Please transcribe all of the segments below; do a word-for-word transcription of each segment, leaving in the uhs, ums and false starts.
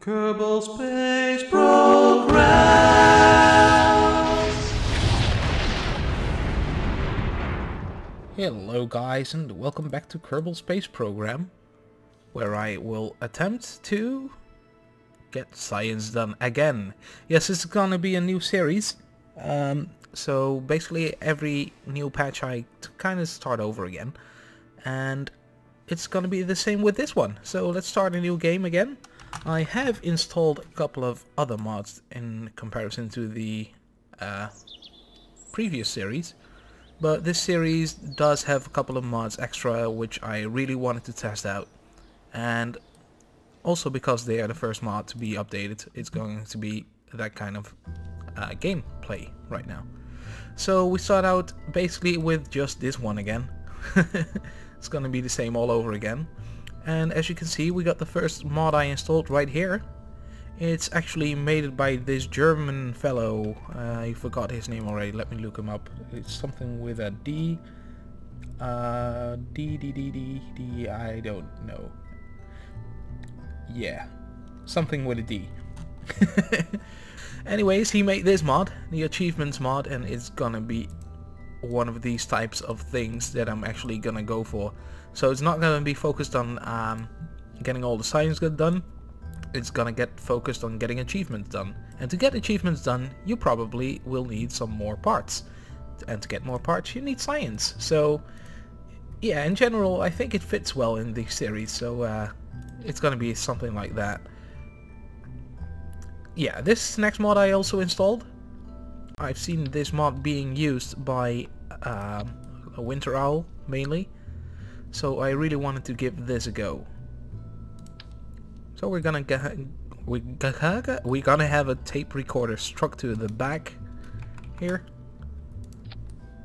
Kerbal Space Program! Hello guys, and welcome back to Kerbal Space Program, where I will attempt to get science done again. Yes, it's gonna be a new series, um, so basically every new patch I kind of start over again, and it's gonna be the same with this one. So let's start a new game again. I have installed a couple of other mods in comparison to the uh, previous series, but this series does have a couple of mods extra which I really wanted to test out, and also because they are the first mod to be updated, it's going to be that kind of uh, gameplay right now. So we start out basically with just this one again. It's gonna be the same all over again. And as you can see, we got the first mod I installed right here. It's actually made by this German fellow. Uh, I forgot his name already. Let me look him up. It's something with a D. Uh, D, D, D, D, D, I don't know. Yeah, something with a D. Anyways, he made this mod, the achievements mod, and it's gonna be one of these types of things that I'm actually gonna go for. So it's not gonna be focused on um, getting all the science done, it's gonna get focused on getting achievements done. And to get achievements done, you probably will need some more parts. And to get more parts, you need science. So yeah, in general, I think it fits well in the series, so uh, it's gonna be something like that. Yeah, this next mod I also installed. I've seen this mod being used by um, a Winter Owl mainly, so I really wanted to give this a go. So we're gonna we we're gonna have a tape recorder struck to the back here,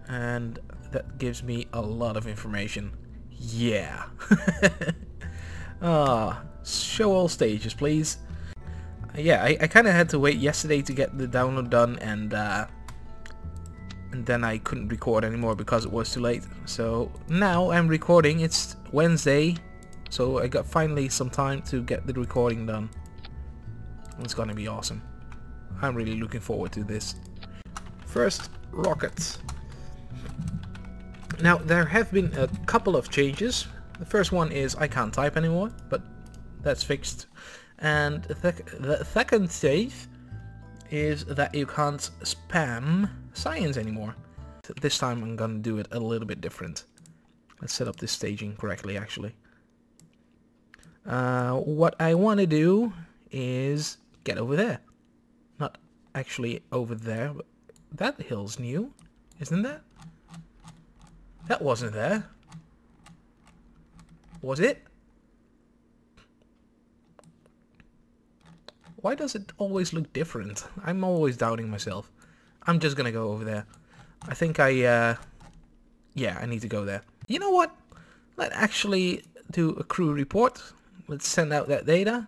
and that gives me a lot of information. Yeah. Ah, show all stages, please. Yeah, I, I kind of had to wait yesterday to get the download done, and uh, and then I couldn't record anymore because it was too late. So now I'm recording. It's Wednesday, so I got finally some time to get the recording done. It's gonna be awesome. I'm really looking forward to this. First, rockets. Now there have been a couple of changes. The first one is I can't type anymore, but that's fixed. And the second stage is that you can't spam science anymore. This time I'm gonna do it a little bit different. Let's set up this staging correctly, actually. Uh, what I want to do is get over there. Not actually over there, but that hill's new, isn't that? That wasn't there. Was it? Why does it always look different? I'm always doubting myself. I'm just gonna go over there. I think I, uh... yeah, I need to go there. You know what? Let's actually do a crew report. Let's send out that data.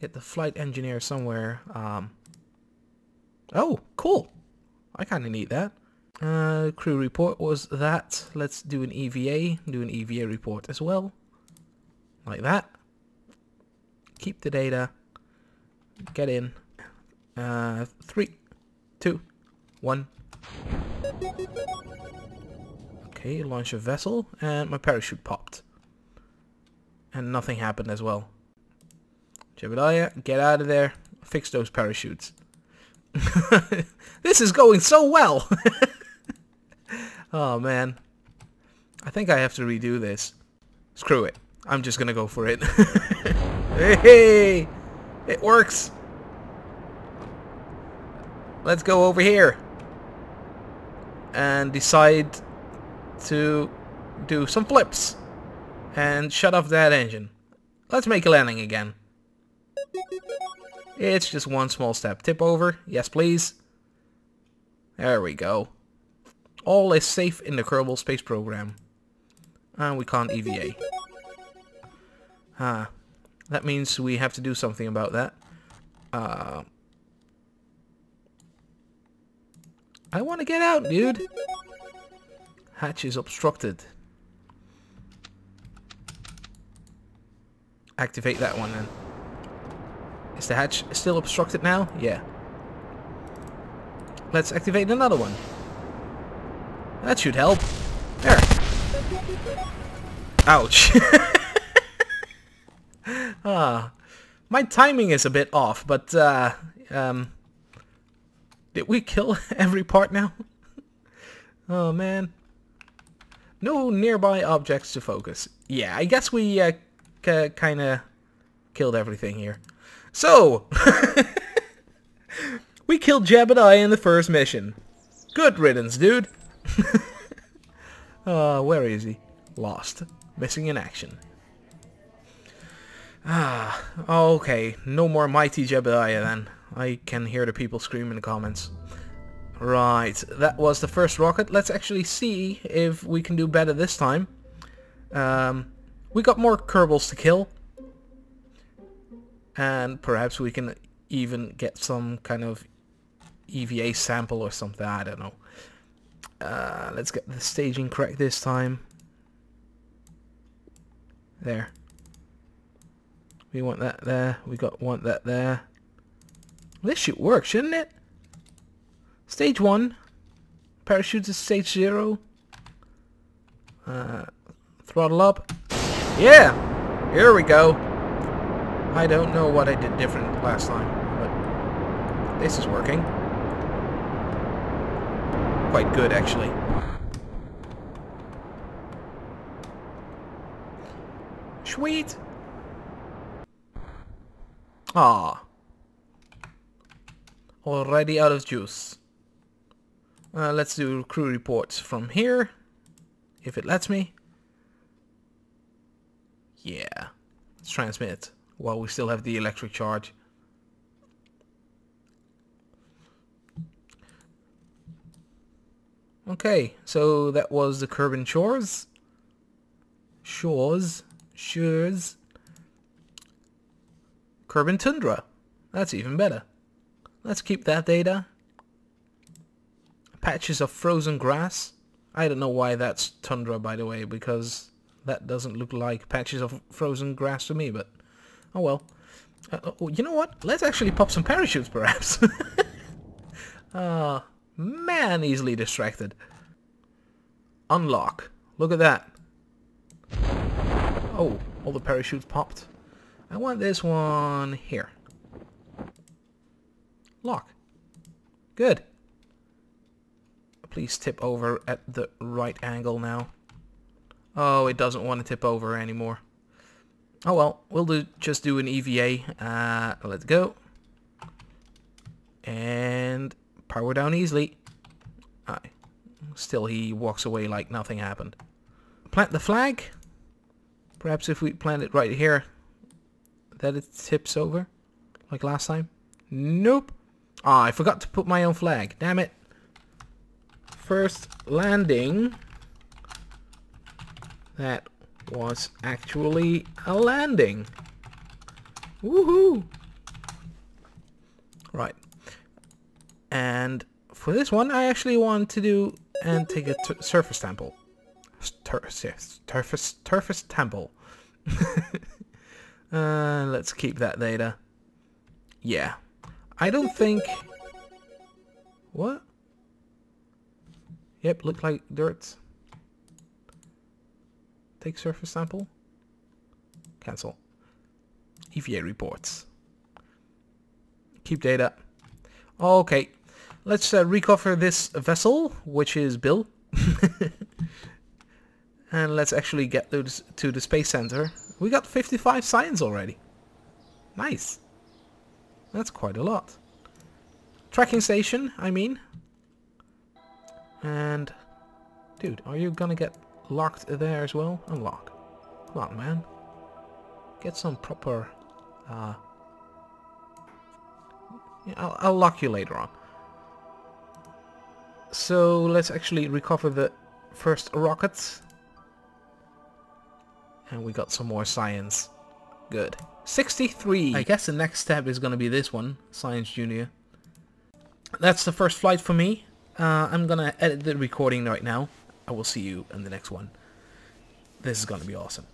Get the flight engineer somewhere. Um, oh, cool. I kinda need that. Uh, crew report was that. Let's do an E V A. Do an E V A report as well. Like that. Keep the data. Get in. Uh, three, two, one. Okay, launch a vessel, and my parachute popped. And nothing happened as well. Jebediah, get out of there. Fix those parachutes. This is going so well! Oh man. I think I have to redo this. Screw it. I'm just gonna go for it. Hey! It works! Let's go over here and decide to do some flips and shut off that engine. Let's make a landing again. It's just one small step. Tip over. Yes, please. There we go. All is safe in the Kerbal Space Program. And we can't E V A. Huh. That means we have to do something about that. Uh, I want to get out, dude! Hatch is obstructed. Activate that one then. Is the hatch still obstructed now? Yeah. Let's activate another one. That should help. There. Ouch. Ah, my timing is a bit off, but uh, um, did we kill every part now? Oh man. No nearby objects to focus. Yeah, I guess we uh, kind of killed everything here. So, we killed Jebediah in the first mission. Good riddance, dude. uh, where is he? Lost. Missing in action. Ah, okay. No more mighty Jebediah then. I can hear the people scream in the comments. Right, that was the first rocket. Let's actually see if we can do better this time. Um, we got more Kerbals to kill. And perhaps we can even get some kind of E V A sample or something, I don't know. Uh, let's get the staging correct this time. There. We want that there, we got want that there. This should work, shouldn't it? Stage one. Parachutes is stage zero. Uh, throttle up. Yeah! Here we go. I don't know what I did different last time, but this is working. Quite good, actually. Sweet! Ah. Already out of juice. Uh, let's do crew reports from here, if it lets me. Yeah, let's transmit while we still have the electric charge. Okay, so that was the Kerbal Shores. Shores. Shores. Kerbal Tundra. That's even better. Let's keep that data. Patches of frozen grass. I don't know why that's tundra, by the way, because that doesn't look like patches of frozen grass to me, but oh well. Uh, oh, you know what? Let's actually pop some parachutes, perhaps. Ah, uh, man, easily distracted. Unlock. Look at that. Oh, all the parachutes popped. I want this one here. Lock. Good. Please tip over at the right angle now. Oh, it doesn't want to tip over anymore. Oh well, we'll do, just do an E V A. Uh, let's go. And power down easily. Aye. Still he walks away like nothing happened. Plant the flag. Perhaps if we plant it right here, that it tips over, like last time. Nope. Ah, I forgot to put my own flag. Damn it. First landing. That was actually a landing. Woohoo! Right. And for this one, I actually want to do and take a tur surface sample. Tur yes, surface, surface sample. uh, let's keep that data. Yeah. I don't think... What? Yep, looked like dirt. Take surface sample. Cancel. E V A reports. Keep data. Okay. Let's uh, recover this vessel, which is Bill. And let's actually get those to the space center. We got fifty-five science already. Nice. That's quite a lot. Tracking station, I mean. And... Dude, are you gonna get locked there as well? Unlock. Come on, man. Get some proper... Uh... Yeah, I'll, I'll lock you later on. So, let's actually recover the first rocket. And we got some more science. Good. sixty-three. I guess the next step is going to be this one, Science Junior. That's the first flight for me. Uh, I'm going to edit the recording right now. I will see you in the next one. This is going to be awesome.